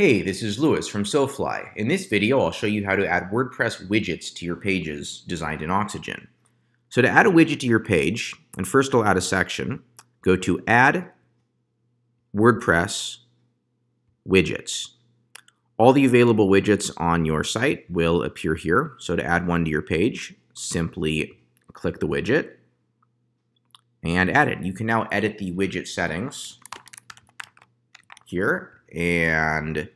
Hey, this is Lewis from SoFly. In this video, I'll show you how to add WordPress widgets to your pages designed in Oxygen. So to add a widget to your page, and first I'll add a section, go to Add WordPress Widgets. All the available widgets on your site will appear here. So to add one to your page, simply click the widget and add it. You can now edit the widget settings here. And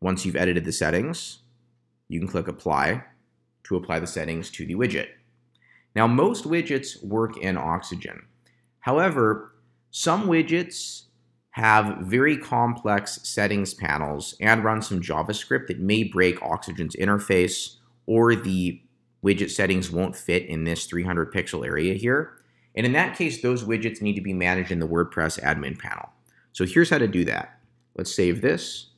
once you've edited the settings, you can click Apply to apply the settings to the widget. Now, most widgets work in Oxygen. However, some widgets have very complex settings panels and run some JavaScript that may break Oxygen's interface, or the widget settings won't fit in this 300-pixel area here. And in that case, those widgets need to be managed in the WordPress admin panel. So here's how to do that. Let's save this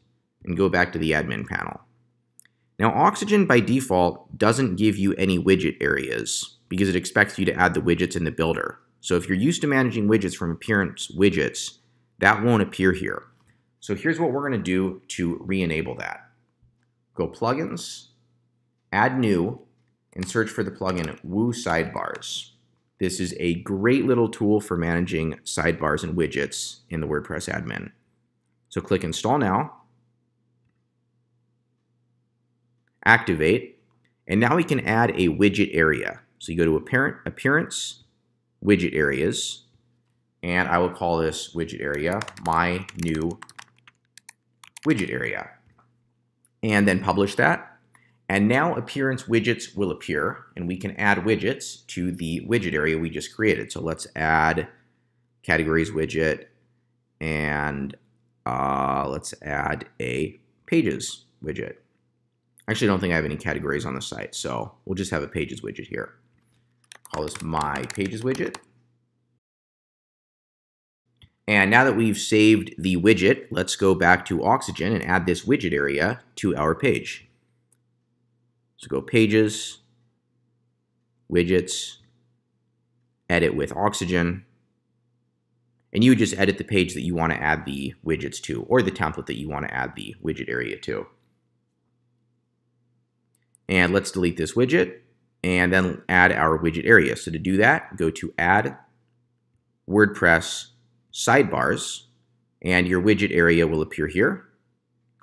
and go back to the admin panel. Now, Oxygen by default doesn't give you any widget areas because it expects you to add the widgets in the builder. So if you're used to managing widgets from appearance widgets, that won't appear here. So here's what we're going to do to re-enable that. Go Plugins, Add New, and search for the plugin Woo Sidebars. This is a great little tool for managing sidebars and widgets in the WordPress admin. So click Install Now, activate, and now we can add a widget area. So you go to Appearance, Widget Areas, and I will call this widget area My New Widget Area. And then publish that. And now Appearance widgets will appear, and we can add widgets to the widget area we just created. So let's add Categories widget, and let's add a Pages widget. Actually, I don't think I have any categories on the site, so we'll just have a Pages widget here. Call this My Pages widget. And now that we've saved the widget, let's go back to Oxygen and add this widget area to our page. So go Pages, Widgets, Edit with Oxygen. And you would just edit the page that you want to add the widgets to, or the template that you want to add the widget area to. And let's delete this widget and then add our widget area. So to do that, go to Add WordPress Sidebars, and your widget area will appear here.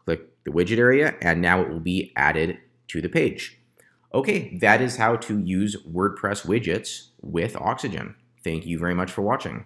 Click the widget area, and now it will be added to the page. Okay, that is how to use WordPress widgets with Oxygen. Thank you very much for watching.